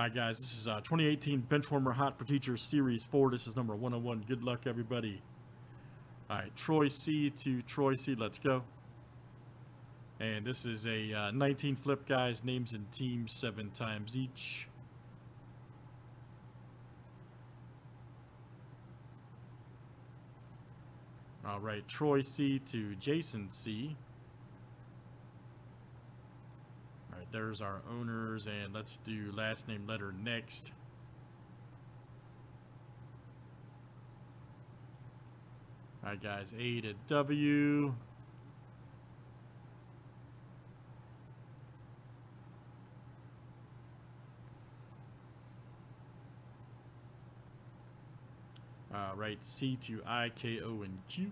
All right, guys, this is 2018 Benchwarmer Hot For Teacher Series 4. This is number 101. Good luck, everybody. All right, Troy C to Troy C. Let's go. And this is a 19 flip, guys. Names and teams 7 times each. All right, Troy C to Jason C. All right, there's our owners, and let's do last name letter next. All right, guys, A to W. Right, C to I, K, O, and Q.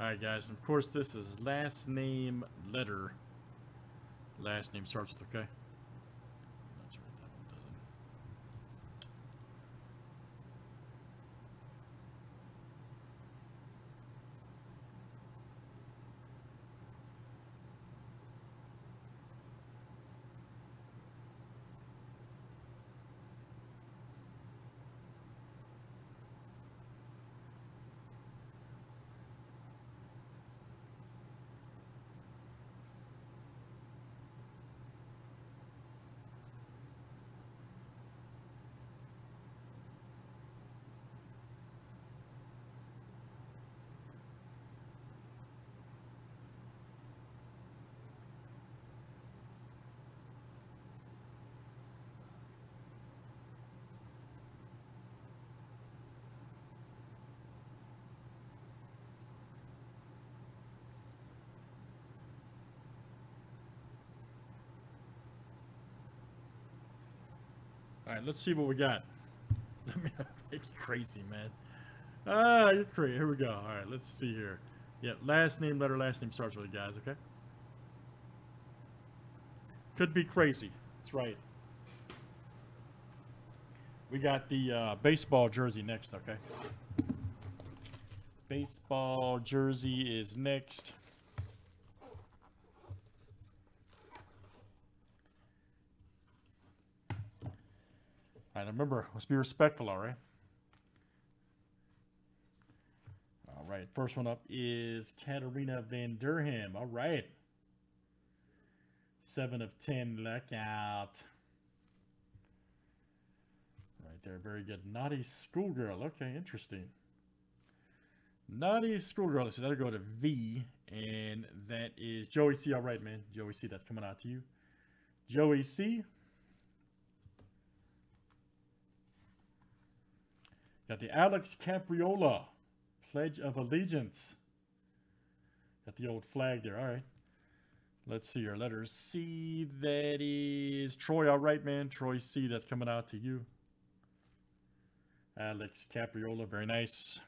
Alright, guys, and of course this is last name letter. Last name starts with okay. That's right, that one doesn't. All right, let's see what we got. I mean, you're crazy, man. Ah, you're crazy. Here we go. All right, let's see here. Yeah, last name, letter, last name starts with it, guys, okay? Could be crazy. That's right. We got the baseball jersey next, okay? Baseball jersey is next. All right, remember, let's be respectful, all right? All right, first one up is Katarina Van Durham. All right. 7 of 10, look out. Right there, very good. Naughty schoolgirl. Okay, interesting. Naughty schoolgirl. So that'll go to V, and that is Joey C. All right, man. Joey C, that's coming out to you. Joey C. Got the Alex Capriola, Pledge of Allegiance. Got the old flag there. All right. Let's see your letter C. That is Troy. All right, man. Troy C. That's coming out to you. Alex Capriola. Very nice.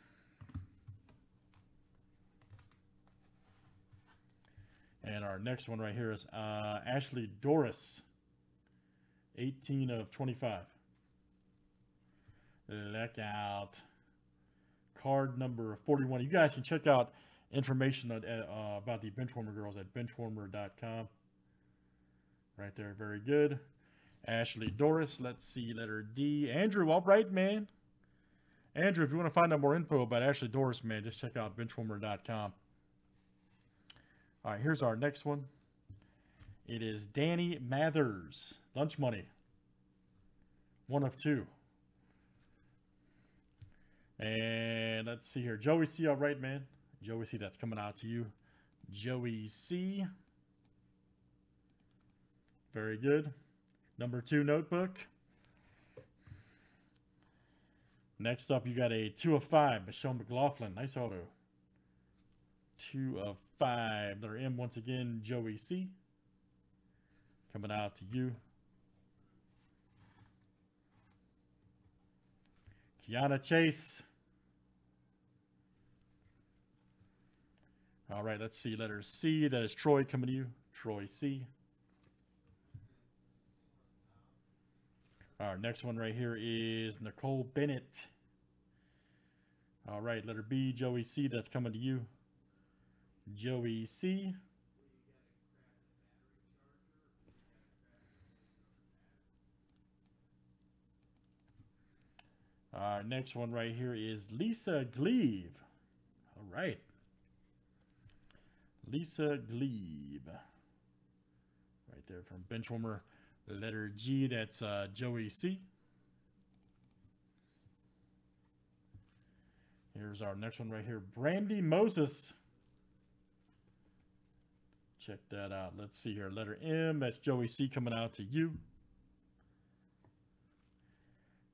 And our next one right here is Ashley Doris. 18 of 25. Look out. Card number 41. You guys can check out information about the Benchwarmer girls at benchwarmer.com. Right there. Very good. Ashley Doris. Let's see. Letter D. Andrew. All right, man. Andrew, if you want to find out more info about Ashley Doris, man, just check out benchwarmer.com. All right. Here's our next one. It is Danny Mathers. Lunch money. 1 of 2. And let's see here. Joey C. All right, man. Joey C. That's coming out to you. Joey C. Very good. Number 2 notebook. Next up, you got a 2 of 5. Michelle McLaughlin. Nice auto. 2 of 5. Letter M once again. Joey C. Coming out to you. Kiana Chase. All right, let's see. Letter C. That is Troy coming to you. Troy C. Our next one right here is Nicole Bennett. All right, letter B, Joey C. That's coming to you. Joey C. Our next one right here is Lisa Gleave. All right. Lisa Gleave. Right there from Benchwarmer. Letter G, that's Joey C. Here's our next one right here, Brandy Moses. Check that out. Let's see here. Letter M, that's Joey C coming out to you.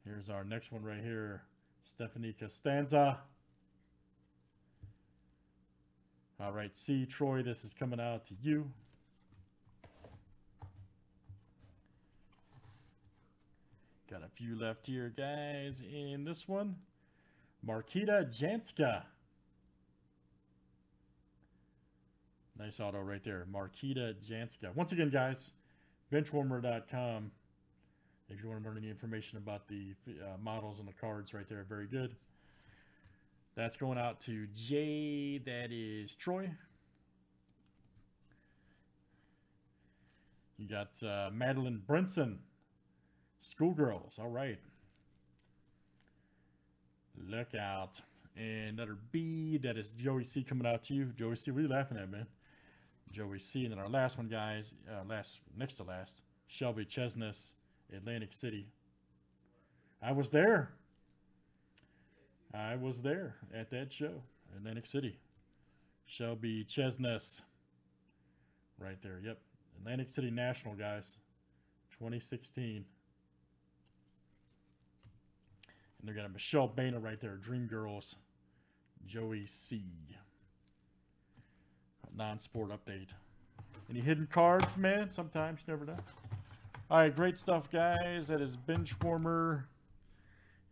Here's our next one right here, Stephanie Costanza. All right, C, Troy, this is coming out to you. Got a few left here, guys, in this one. Markita Janska. Nice auto right there, Markita Janska. Once again, guys, benchwarmer.com. If you want to learn any information about the models and the cards right there, very good. That's going out to J, that is Troy. You got Madeline Brinson. Schoolgirls, all right. Look out. And letter B, that is Joey C coming out to you. Joey C, what are you laughing at, man? Joey C. And then our last one, guys, next to last, Shelby Chesnes, Atlantic City. I was there. I was there at that show, Atlantic City. Shelby Chesnes, right there, yep. Atlantic City National, guys, 2016. And they're got Michelle Bainer right there, Dream Girls, Joey C. Non-sport update. Any hidden cards, man? Sometimes, you never know. All right, great stuff, guys. That is Benchwarmer.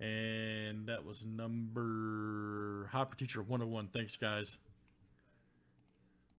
And that was number Hot For Teacher 101. Thanks, guys.